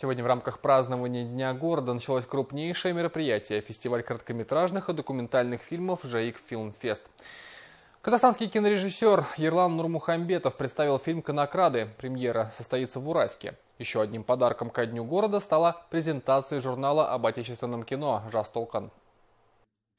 Сегодня в рамках празднования Дня города началось крупнейшее мероприятие – фестиваль короткометражных и документальных фильмов «Жайык Фильм Фест». Казахстанский кинорежиссер Ерлан Нурмухамбетов представил фильм «Конокрады». Премьера состоится в Уральске. Еще одним подарком ко Дню города стала презентация журнала об отечественном кино «Жастолкан».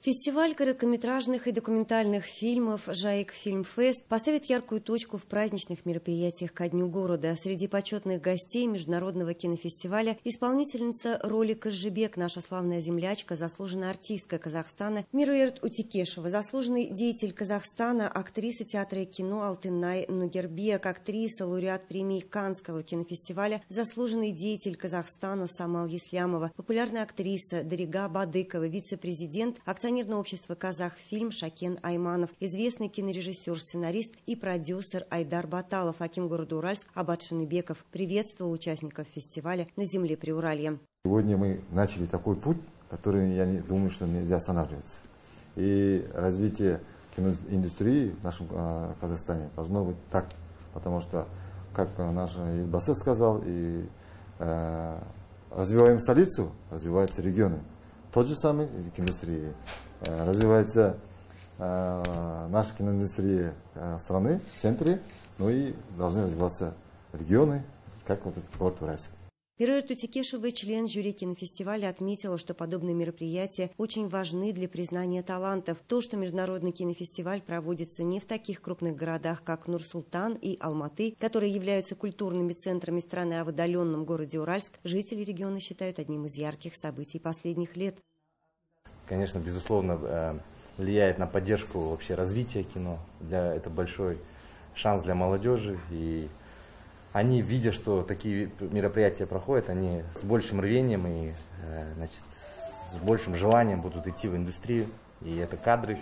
Фестиваль короткометражных и документальных фильмов «Жайык Фильм Фест» поставит яркую точку в праздничных мероприятиях ко Дню города. Среди почетных гостей международного кинофестиваля исполнительница роли Кажжибек, наша славная землячка, заслуженная артистка Казахстана Мируэрт Утикешева, заслуженный деятель Казахстана, актриса театра и кино Алтынай Нугербек, актриса, лауреат премии Каннского кинофестиваля, заслуженный деятель Казахстана Самал Яслямова, популярная актриса Дарига Бадыкова, вице-президент акционерного общества «Казахфильм» Шакен Айманов, известный кинорежиссер, сценарист и продюсер Айдар Баталов, аким города Уральск Абат Шыныбеков приветствовал участников фестиваля на земле Приуралья. Сегодня мы начали такой путь, который, я думаю, что нельзя останавливаться. И развитие киноиндустрии в нашем Казахстане должно быть так, потому что, как наш Ильбасов сказал, и развиваем столицу, развиваются регионы. Тот же самый киноиндустрии. Развивается наша киноиндустрия страны в центре, но и должны развиваться регионы, как вот этот город Уральск. Мируэрт Утикешева, член жюри кинофестиваля, отметила, что подобные мероприятия очень важны для признания талантов. То, что международный кинофестиваль проводится не в таких крупных городах, как Нурсултан и Алматы, которые являются культурными центрами страны, а в отдаленном городе Уральск, жители региона считают одним из ярких событий последних лет. Конечно, безусловно, влияет на поддержку вообще развития кино. Это большой шанс для молодежи, и они, видя, что такие мероприятия проходят, они с большим рвением и значит, с большим желанием будут идти в индустрию. И это кадры,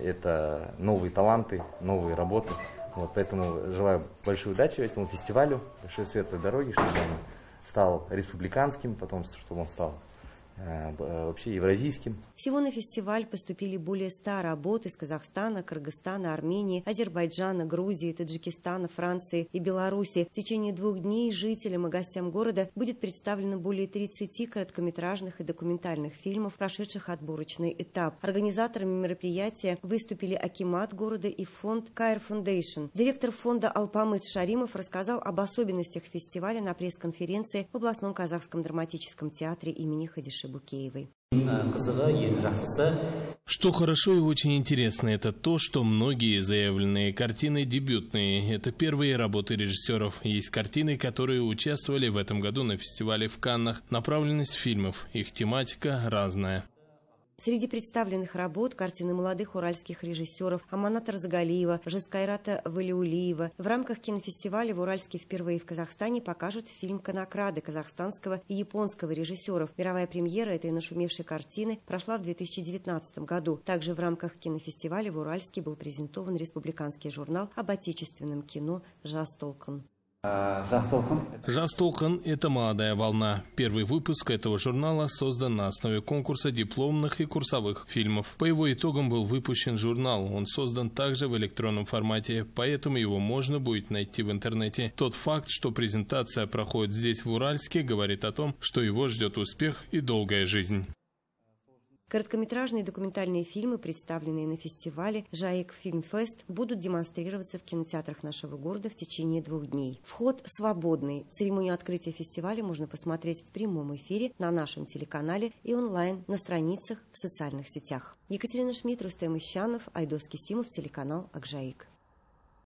это новые таланты, новые работы. Вот, поэтому желаю большой удачи этому фестивалю, большой светлой дороги, чтобы он стал республиканским, потом чтобы он стал вообще евразийским. Всего на фестиваль поступили более 100 работ из Казахстана, Кыргызстана, Армении, Азербайджана, Грузии, Таджикистана, Франции и Беларуси. В течение 2 дней жителям и гостям города будет представлено более 30 короткометражных и документальных фильмов, прошедших отборочный этап. Организаторами мероприятия выступили акимат города и фонд «Кайр Фундейшн». Директор фонда Алпамыс Шаримов рассказал об особенностях фестиваля на пресс-конференции в областном казахском драматическом театре имени Хадиши Букеевой. Что хорошо и очень интересно, это то, что многие заявленные картины дебютные. Это первые работы режиссеров. Есть картины, которые участвовали в этом году на фестивале в Каннах. Направленность фильмов, их тематика разная. Среди представленных работ картины молодых уральских режиссеров Аманата Разагалиева, Жескайрата Валиулиева. В рамках кинофестиваля в Уральске впервые в Казахстане покажут фильм «Конокрады» казахстанского и японского режиссеров. Мировая премьера этой нашумевшей картины прошла в 2019 году. Также в рамках кинофестиваля в Уральске был презентован республиканский журнал об отечественном кино «Жастолкан». «Жастолкан» – это молодая волна. Первый выпуск этого журнала создан на основе конкурса дипломных и курсовых фильмов. По его итогам был выпущен журнал. Он создан также в электронном формате, поэтому его можно будет найти в интернете. Тот факт, что презентация проходит здесь, в Уральске, говорит о том, что его ждет успех и долгая жизнь. Короткометражные и документальные фильмы, представленные на фестивале «Жайык Фильм Фест», будут демонстрироваться в кинотеатрах нашего города в течение 2 дней. Вход свободный. Церемонию открытия фестиваля можно посмотреть в прямом эфире на нашем телеканале и онлайн на страницах в социальных сетях. Екатерина Шмидт, Рустем Ищанов, Айдоски Симов, телеканал «Ақжайық».